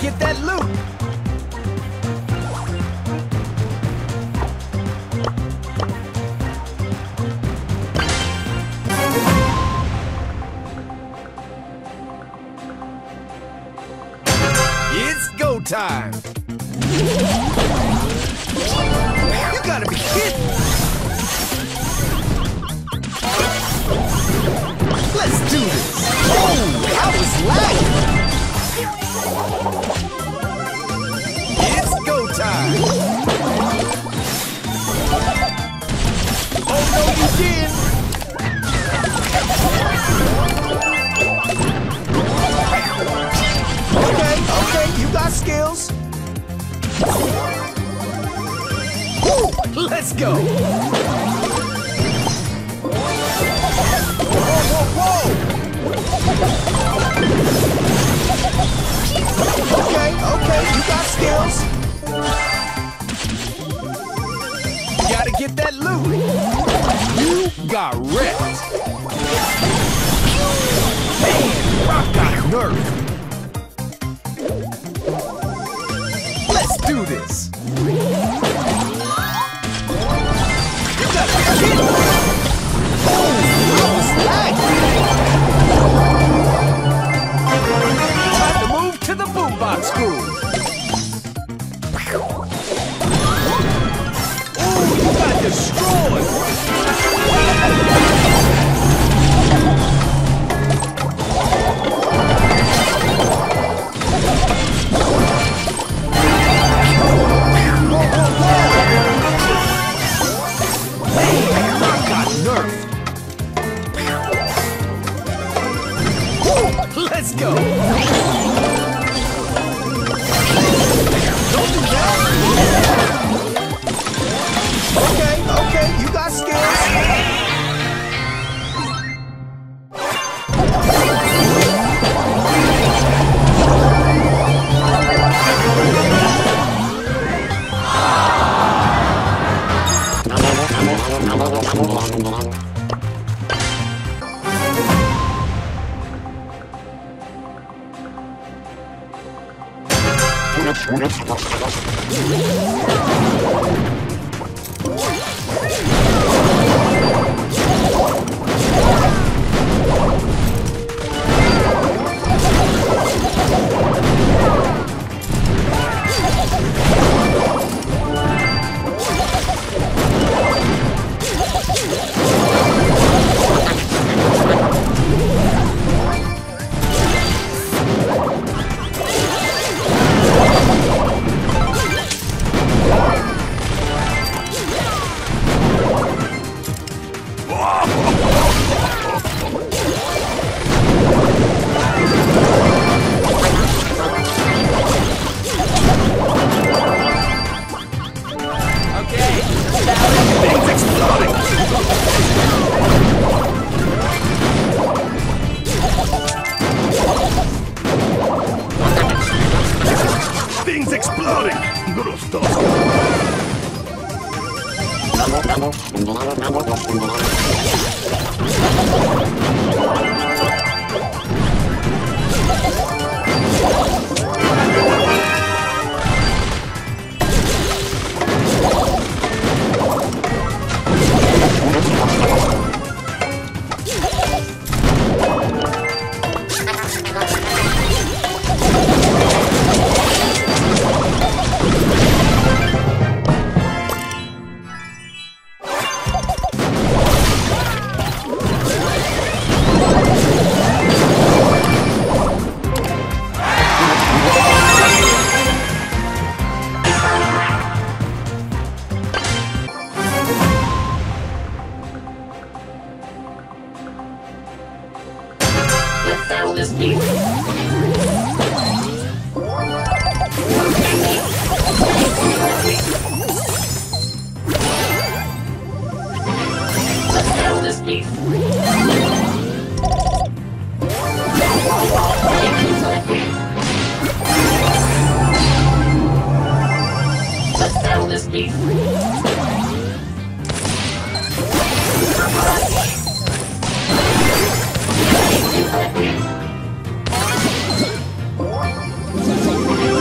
get that loot. It's go time. You gotta be kidding. Let's do this. Oh, that was light. It's go time. Oh no, you didn't. Okay, you got skills. Ooh, let's go. Okay, you got skills. Gotta get that loot. You got wrecked. Man, Rock got nerfed. Let's do this. You got Ooh, you got destroyed! Man, Rock got nerfed! Ooh, let's go! Okay, you got skills.